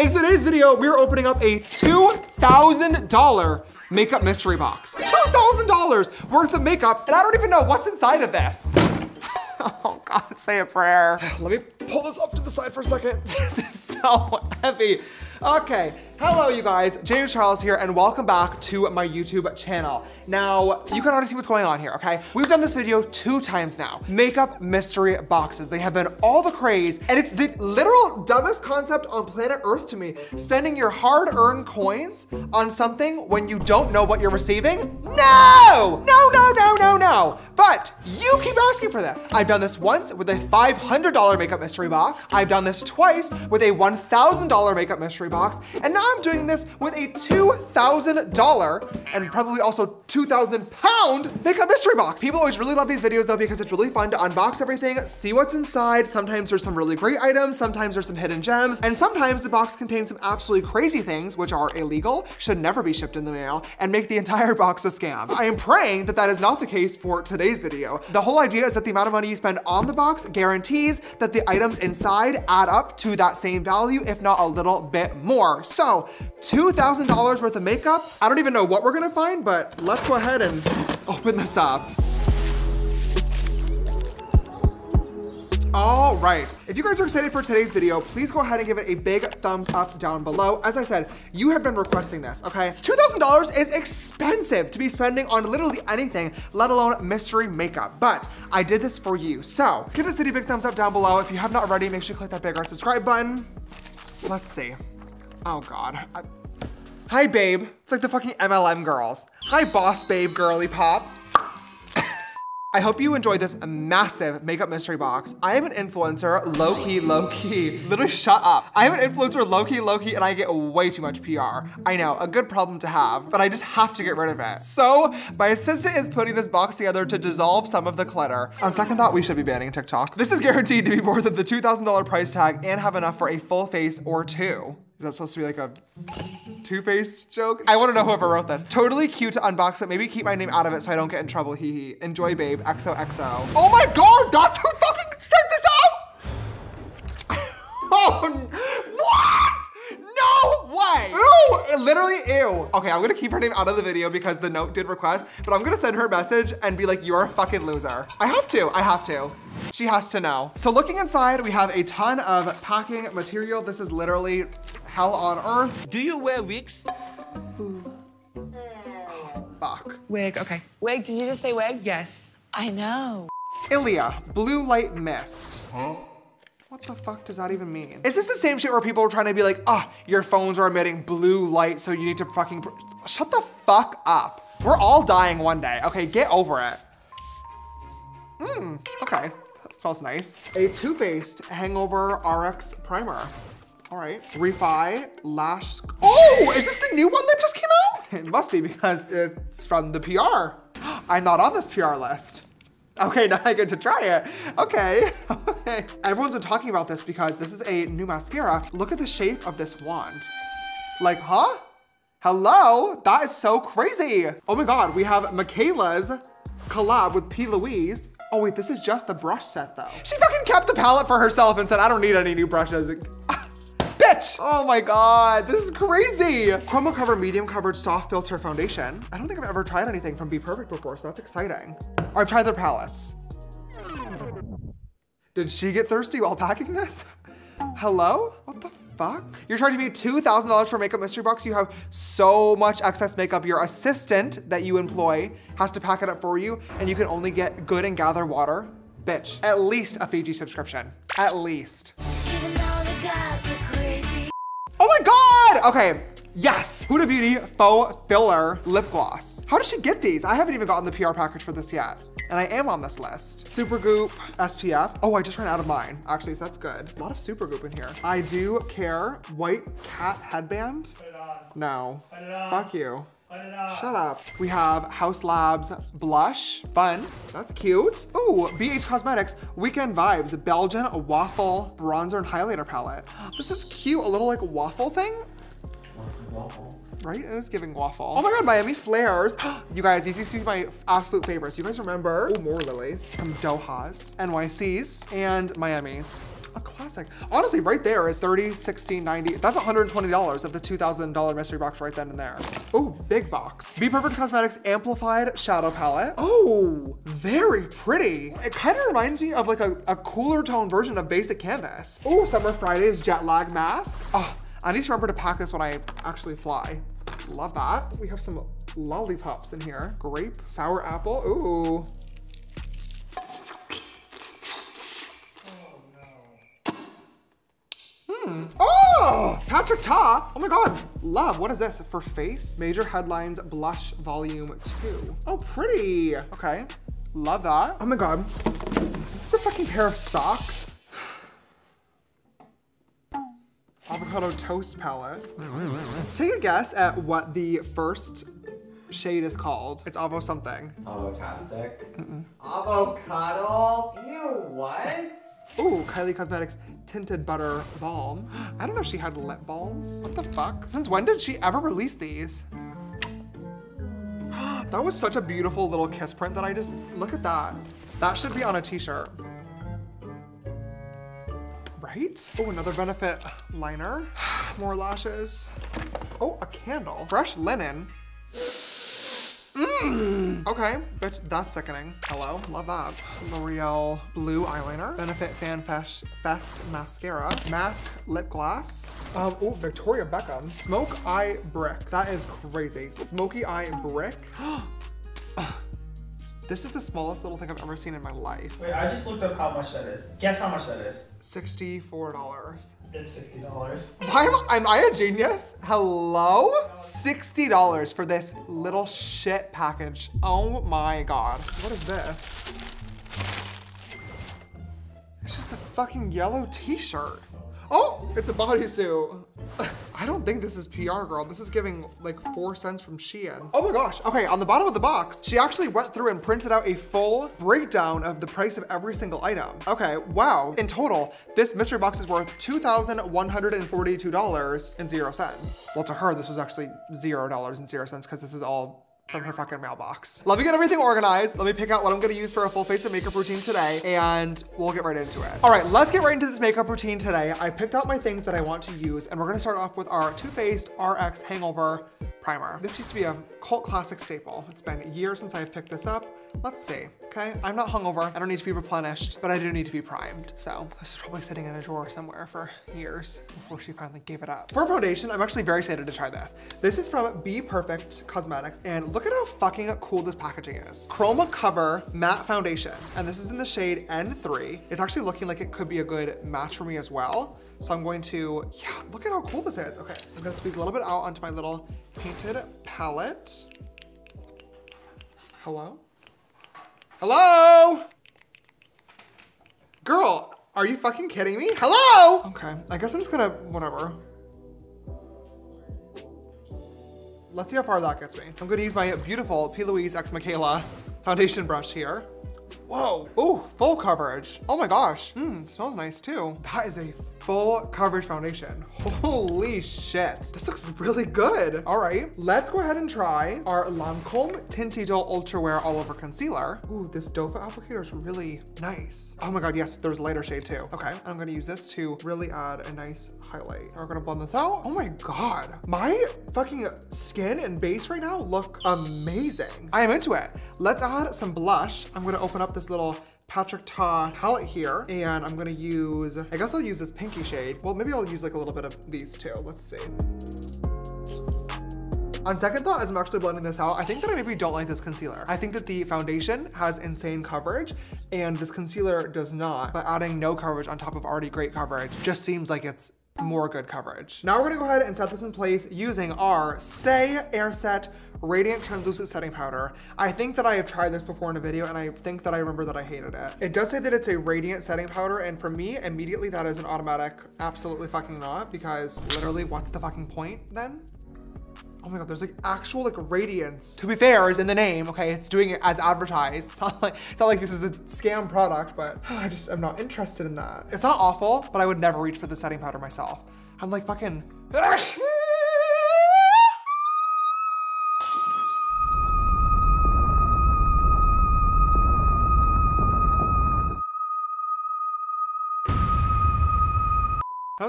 In today's video, we're opening up a $2,000 makeup mystery box. $2,000 worth of makeup, and I don't even know what's inside of this. Oh God, say a prayer. Let me pull this up to the side for a second. This is so heavy. Okay, hello you guys, James Charles here, and welcome back to my YouTube channel. Now, you can already see what's going on here, okay? We've done this video 2 times now. Makeup mystery boxes, they have been all the craze, and it's the literal dumbest concept on planet Earth to me. Spending your hard-earned coins on something when you don't know what you're receiving? No! No, no, no, no, no! But you keep asking for this. I've done this once with a $500 makeup mystery box. I've done this twice with a $1,000 makeup mystery box, and now I'm doing this with a $2,000 and probably also £2,000 makeup mystery box. People always really love these videos though because it's really fun to unbox everything, see what's inside. Sometimes there's some really great items, sometimes there's some hidden gems, and sometimes the box contains some absolutely crazy things which are illegal, should never be shipped in the mail, and make the entire box a scam. I am praying that that is not the case for today's video. The whole idea is that the amount of money you spend on the box guarantees that the items inside add up to that same value, if not a little bit more. So $2,000 worth of makeup. I don't even know what we're gonna find, but let's go ahead and open this up. All right, if you guys are excited for today's video, please go ahead and give it a big thumbs up down below. As I said, you have been requesting this, okay? $2,000 is expensive to be spending on literally anything, let alone mystery makeup, but I did this for you. So give this video a big thumbs up down below. If you have not already, make sure you click that big red subscribe button. Let's see. Oh God. Hi babe. It's like the fucking MLM girls. Hi boss babe girly pop. I hope you enjoyed this massive makeup mystery box. I am an influencer, low-key, low-key. Literally, shut up. I am an influencer, low-key, low-key, and I get way too much PR. I know, a good problem to have, but I just have to get rid of it. So, my assistant is putting this box together to dissolve some of the clutter. On second thought, we should be banning TikTok. This is guaranteed to be more than the $2,000 price tag and have enough for a full face or two. Is that supposed to be like a Too Faced joke? I wanna know whoever wrote this. Totally cute to unbox, but maybe keep my name out of it so I don't get in trouble, hee hee. Enjoy, babe, XOXO. Oh my God, that's who fucking sent this out? Oh, what? No way. Ew, literally ew. Okay, I'm gonna keep her name out of the video because the note did request, but I'm gonna send her a message and be like, you're a fucking loser. I have to. She has to know. So looking inside, we have a ton of packing material. This is literally hell on earth. Do you wear wigs? Ooh. Oh, fuck. Wig, okay. Wig, did you just say wig? Yes. I know. Iliya, blue light mist. Huh? What the fuck does that even mean? Is this the same shit where people are trying to be like, ah, oh, your phones are emitting blue light, so you need to fucking, shut the fuck up. We're all dying one day, okay? Get over it. Okay, that smells nice. A Too Faced Hangover RX Primer. All right, Refi Lash. Oh, is this the new one that just came out? It must be because it's from the PR. I'm not on this PR list. Okay, now I get to try it. Okay, okay. Everyone's been talking about this because this is a new mascara. Look at the shape of this wand. Like, huh? Hello? That is so crazy. Oh my God, we have Mikayla's collab with P. Louise. Oh wait, this is just the brush set though. She fucking kept the palette for herself and said, I don't need any new brushes. Bitch! Oh my God, this is crazy. Chroma Cover Medium Coverage Soft Filter Foundation. I don't think I've ever tried anything from Bperfect before, so that's exciting. I've tried their palettes. Did she get thirsty while packing this? Hello? What the fuck? You're charging me $2,000 for a makeup mystery box. You have so much excess makeup. Your assistant that you employ has to pack it up for you, and you can only get Good and Gather Water. Bitch, at least a Fiji subscription. At least. Even though the guys are crazy. Oh my God! Okay, yes. Huda Beauty Faux Filler Lip Gloss. How did she get these? I haven't even gotten the PR package for this yet. And I am on this list. Supergoop SPF. Oh, I just ran out of mine, actually, so that's good. A lot of Supergoop in here. I Do Care White Cat Headband. Put it on. No. Put it on. Fuck you. Put it on. Shut up. We have House Labs Blush. Fun. That's cute. Ooh, BH Cosmetics Weekend Vibes Belgian Waffle Bronzer and Highlighter Palette. This is cute, a little like waffle thing. What's the waffle? Right? It is giving waffle. Oh my God, Miami Flares. You guys, these used to be my absolute favorites. You guys remember? Oh, more lilies. Some Dohas, NYCs, and Miamis. a classic. Honestly, right there is $30, $16, $90. That's $120 of the $2,000 mystery box right then and there. Oh, big box. Bperfect Cosmetics Amplified Shadow Palette. Oh, very pretty. It kind of reminds me of like a cooler tone version of Basic Canvas. Oh, Summer Fridays Jet Lag Mask. Oh, I need to remember to pack this when I actually fly. Love that. We have some lollipops in here. Grape, sour apple, ooh. Oh, Patrick Ta. Oh my God, love. What is this for face? Major Headlines Blush Volume 2. Oh, pretty. Okay, love that. Oh my God, this is a fucking pair of socks. Avocado Toast Palette. Take a guess at what the first shade is called. It's Avo something. Avotastic. Avocado? Ew, what? Ooh, Kylie Cosmetics Tinted Butter Balm. I don't know if she had lip balms. What the fuck? Since when did she ever release these? That was such a beautiful little kiss print that I just, look at that. That should be on a t-shirt. Right? Oh, another Benefit liner. More lashes. Oh, a candle. Fresh linen. Mmm. Okay, bitch, that's sickening. Hello, love that. L'Oreal Blue Eyeliner. Benefit Fan Fest Mascara. Mac Lip Gloss. Oh, Victoria Beckham. Smoke Eye Brick. That is crazy. Smoky Eye Brick. This is the smallest little thing I've ever seen in my life. Wait, I just looked up how much that is. Guess how much that is. $64. It's $60. Why am I a genius? Hello? $60 for this little shit package. Oh my God. What is this? It's just a fucking yellow t-shirt. Oh, it's a bodysuit. I don't think this is PR, girl. This is giving like 4 cents from Shein. Oh my gosh. Okay, on the bottom of the box, she actually went through and printed out a full breakdown of the price of every single item. Okay, wow. In total, this mystery box is worth $2,142.00. Well, to her, this was actually $0.00 because this is all from her fucking mailbox. Let me get everything organized. Let me pick out what I'm gonna use for a full face of makeup routine today, and we'll get right into it. All right, let's get right into this makeup routine today. I picked out my things that I want to use, and we're gonna start off with our Too Faced RX Hangover Primer. This used to be a cult classic staple. It's been years since I've picked this up. Let's see, okay? I'm not hungover. I don't need to be replenished, but I do need to be primed. So this is probably sitting in a drawer somewhere for years before she finally gave it up. For foundation, I'm actually very excited to try this. This is from Bperfect Cosmetics, and look at how fucking cool this packaging is. Chroma Cover Matte Foundation, and this is in the shade N3. It's actually looking like it could be a good match for me as well. So I'm going to, yeah, look at how cool this is. Okay, I'm gonna squeeze a little bit out onto my little Painted palette. Hello? Hello? Girl, are you fucking kidding me? Hello? Okay, I guess I'm just gonna, whatever. Let's see how far that gets me. I'm gonna use my beautiful P. Louise x Mikayla foundation brush here. Whoa, ooh, full coverage. Oh my gosh, smells nice too. That is a full coverage foundation. Holy shit. This looks really good. All right, let's go ahead and try our Lancôme Tinted Ultra Wear All Over Concealer. Ooh, this dofa applicator is really nice. Oh my God, yes, there's lighter shade too. Okay, I'm gonna use this to really add a nice highlight. We're gonna blend this out. Oh my God. My fucking skin and base right now look amazing. I am into it. Let's add some blush. I'm gonna open up this little Patrick Ta palette here, and I'm gonna use, I guess I'll use this pinky shade. Well, maybe I'll use like a little bit of these two. Let's see. On second thought, as I'm actually blending this out, I think that I maybe don't like this concealer. I think that the foundation has insane coverage and this concealer does not, but adding no coverage on top of already great coverage just seems like it's more good coverage. Now we're gonna go ahead and set this in place using our Saie Air Set Radiant Translucent Setting Powder. I think that I have tried this before in a video, and I think that I remember that I hated it. It does say that it's a radiant setting powder, and for me, immediately that is an automatic, absolutely fucking not, because literally what's the fucking point then? Oh my God, there's like actual like radiance. To be fair, is in the name, okay? It's doing it as advertised. It's not like this is a scam product, but I just am not interested in that. It's not awful, but I would never reach for the setting powder myself. I'm like fucking.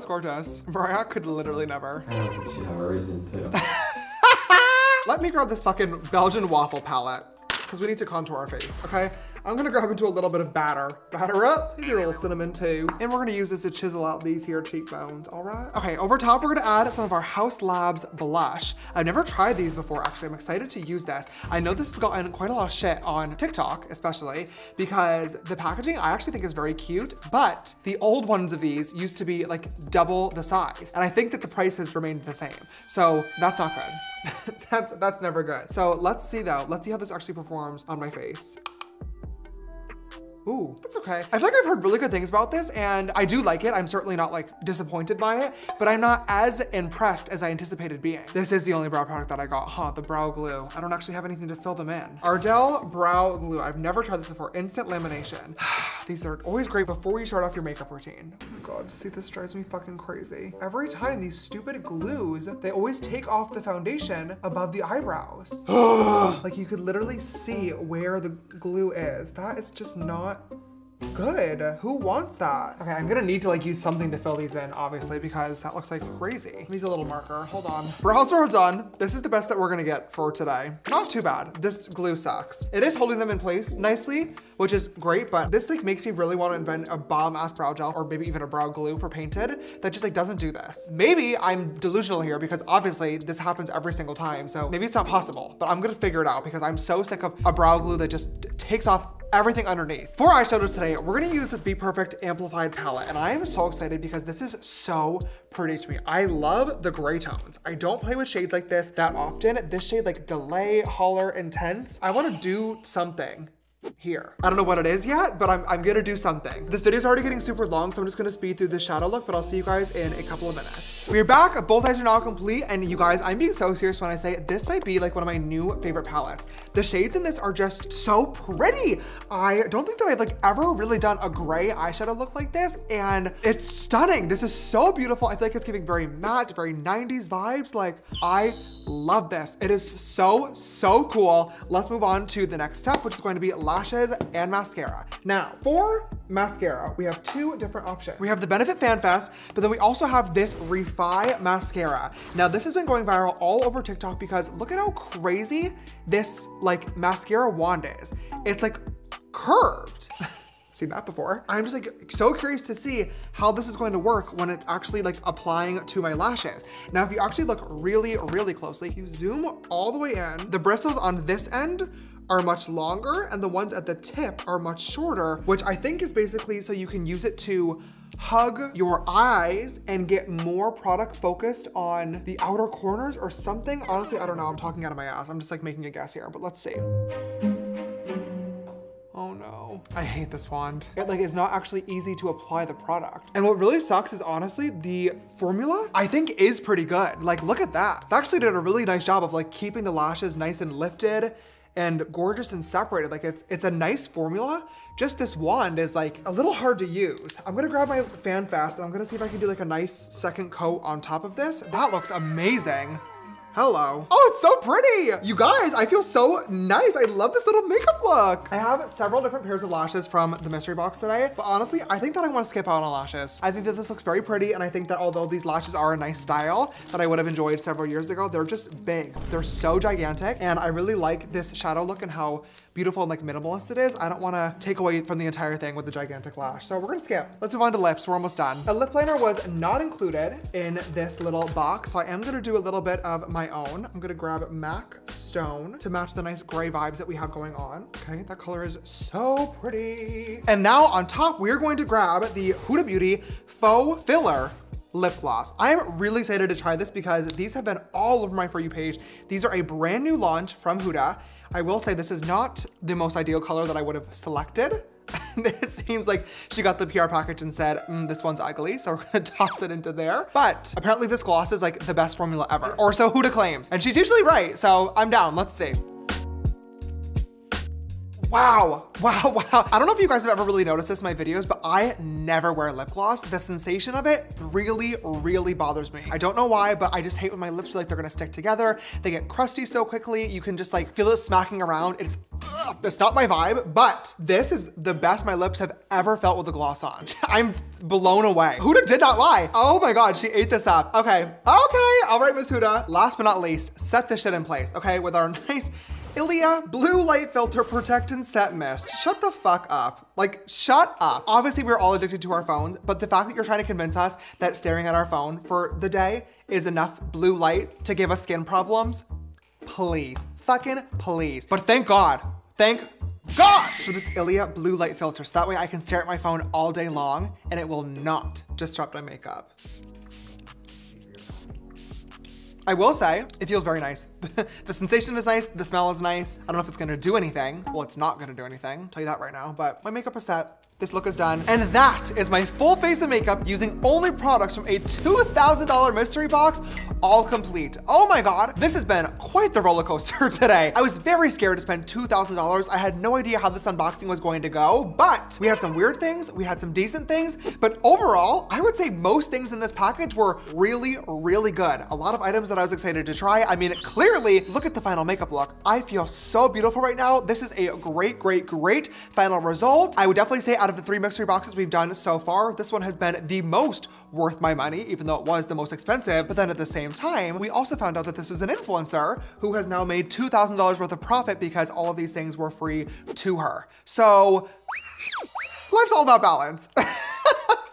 was gorgeous. Mariah could literally never. I don't think she'd have a reason to. Let me grab this fucking Belgian waffle palette, because we need to contour our face, okay? I'm gonna grab into a little bit of batter. Batter up, maybe a little cinnamon too. And we're gonna use this to chisel out these here cheekbones, all right? Okay, over top, we're gonna add some of our House Labs blush. I've never tried these before, actually. I'm excited to use this. I know this has gotten quite a lot of shit on TikTok, especially, because the packaging I actually think is very cute, but the old ones of these used to be like double the size. And I think that the price has remained the same. So that's not good. That's never good. So let's see though. Let's see how this actually performs on my face. Ooh, that's okay. I feel like I've heard really good things about this and I do like it. I'm certainly not like disappointed by it, but I'm not as impressed as I anticipated being. This is the only brow product that I got, huh? The brow glue. I don't actually have anything to fill them in. Ardell brow glue. I've never tried this before. Instant lamination. These are always great before you start off your makeup routine. Oh my God, see, this drives me fucking crazy. Every time these stupid glues, they always take off the foundation above the eyebrows. Like you could literally see where the glue is. That is just not good. Who wants that? Okay, I'm gonna need to like use something to fill these in, obviously, because that looks like crazy. Needs a little marker. Hold on. Brows are done. This is the best that we're gonna get for today. Not too bad. This glue sucks. It is holding them in place nicely, which is great, but this like makes me really want to invent a bomb-ass brow gel or maybe even a brow glue for Painted that just like doesn't do this. Maybe I'm delusional here because obviously this happens every single time, so maybe it's not possible, but I'm gonna figure it out because I'm so sick of a brow glue that just takes off everything underneath. For eyeshadow today, we're gonna use this Bperfect Amplified palette, and I am so excited because this is so pretty to me. I love the gray tones. I don't play with shades like this that often. This shade, like Delay, Holler, Intense. I wanna do something here. I don't know what it is yet, but I'm gonna do something. This video is already getting super long, so I'm just gonna speed through the shadow look, but I'll see you guys in a couple of minutes. We're back, both eyes are now complete, and you guys, I'm being so serious when I say this might be like one of my new favorite palettes. The shades in this are just so pretty. I don't think that I've like ever really done a gray eyeshadow look like this, and it's stunning. This is so beautiful. I feel like it's giving very matte, very 90s vibes. Like, I love this. It is so, so cool. Let's move on to the next step, which is going to be lashes and mascara. Now, for mascara, we have two different options. We have the Benefit Fan Fest, but then we also have this Refi mascara. Now, this has been going viral all over TikTok because look at how crazy this like mascara wand is. It's like curved. Seen that before. I'm just like so curious to see how this is going to work when it's actually like applying to my lashes. Now, if you actually look really, really closely, you zoom all the way in, the bristles on this end are much longer and the ones at the tip are much shorter, which I think is basically so you can use it to hug your eyes and get more product focused on the outer corners or something. Honestly, I don't know. I'm talking out of my ass. I'm just like making a guess here, but let's see. Oh no. I hate this wand. It like is not actually easy to apply the product. And what really sucks is honestly, the formula I think is pretty good. Like, look at that. They actually did a really nice job of like keeping the lashes nice and lifted and gorgeous and separated. Like it's a nice formula. Just this wand is like a little hard to use. I'm gonna grab my Fan Fast and I'm gonna see if I can do like a nice second coat on top of this. That looks amazing. Hello. Oh, it's so pretty. You guys, I feel so nice. I love this little makeup look. I have several different pairs of lashes from the mystery box today, but honestly, I think that I want to skip out on lashes. I think that this looks very pretty, and I think that although these lashes are a nice style that I would have enjoyed several years ago, they're just big. They're so gigantic, and I really like this shadow look and how beautiful and like minimalist it is. I don't want to take away from the entire thing with the gigantic lash. So we're gonna skip. Let's move on to lips. We're almost done. A lip liner was not included in this little box. So I am gonna do a little bit of my own. I'm gonna grab Mac Stone to match the nice gray vibes that we have going on. Okay, that color is so pretty. And now on top, we're going to grab the Huda Beauty Faux Filler Lip Gloss. I am really excited to try this because these have been all over my For You page. These are a brand new launch from Huda. I will say this is not the most ideal color that I would have selected. It seems like she got the PR package and said, this one's ugly, so we're gonna toss it into there. But apparently this gloss is like the best formula ever, or so Huda claims. And she's usually right, so I'm down, let's see. Wow. I don't know if you guys have ever really noticed this in my videos, but I never wear lip gloss. The sensation of it really, really bothers me. I don't know why, but I just hate when my lips feel like they're gonna stick together. They get crusty so quickly. You can just like feel it smacking around. It's job. That's not my vibe, but this is the best my lips have ever felt with a gloss on. I'm blown away. Huda did not lie. Oh my God, she ate this up. Okay, all right, Miss Huda. Last but not least, set this shit in place, okay, with our nice Iliya Blue Light Filter Protect and Set Mist. Shut the fuck up. Like, shut up. Obviously, we're all addicted to our phones, but the fact that you're trying to convince us that staring at our phone for the day is enough blue light to give us skin problems, please, fucking please. But thank God for this Iliya Blue Light Filter, so that way I can stare at my phone all day long and it will not disrupt my makeup. I will say, it feels very nice. The sensation is nice, the smell is nice. I don't know if it's gonna do anything. Well, it's not gonna do anything, I'll tell you that right now, but my makeup is set, this look is done. And that is my full face of makeup using only products from a $2,000 mystery box, all complete. Oh my God, this has been quite the roller coaster today. I was very scared to spend $2,000. I had no idea how this unboxing was going to go, but we had some weird things, we had some decent things, but overall, I would say most things in this package were really, really good. A lot of items that I was excited to try. I mean, clearly, look at the final makeup look. I feel so beautiful right now. This is a great, great, great final result. I would definitely say out of the three mystery boxes we've done so far, this one has been the most worth my money, even though it was the most expensive. But then at the same time, we also found out that this was an influencer who has now made $2,000 worth of profit because all of these things were free to her. So life's all about balance.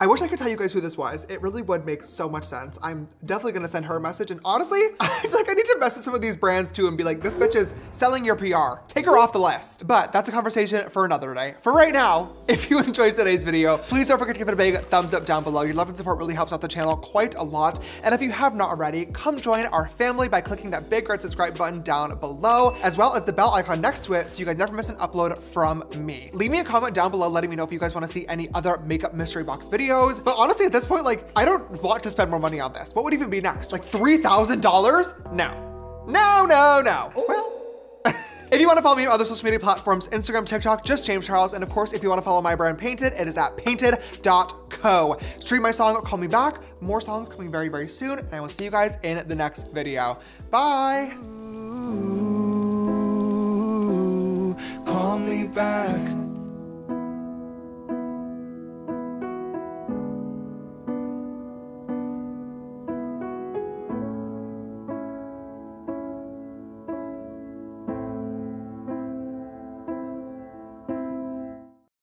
I wish I could tell you guys who this was. It really would make so much sense. I'm definitely gonna send her a message, and honestly, I feel like I need to message some of these brands too and be like, this bitch is selling your PR. Take her off the list. But that's a conversation for another day. For right now, if you enjoyed today's video, please don't forget to give it a big thumbs up down below. Your love and support really helps out the channel quite a lot. And if you have not already, come join our family by clicking that big red subscribe button down below, as well as the bell icon next to it so you guys never miss an upload from me. Leave me a comment down below letting me know if you guys wanna see any other makeup mystery box videos. But honestly, at this point, like, I don't want to spend more money on this. What would even be next? Like $3,000? No. No, no, no. Oh, well. If you want to follow me on other social media platforms, Instagram, TikTok, just James Charles. And of course, if you want to follow my brand Painted, it is at painted.co. Stream my song, Call Me Back. More songs coming very, very soon. And I will see you guys in the next video. Bye.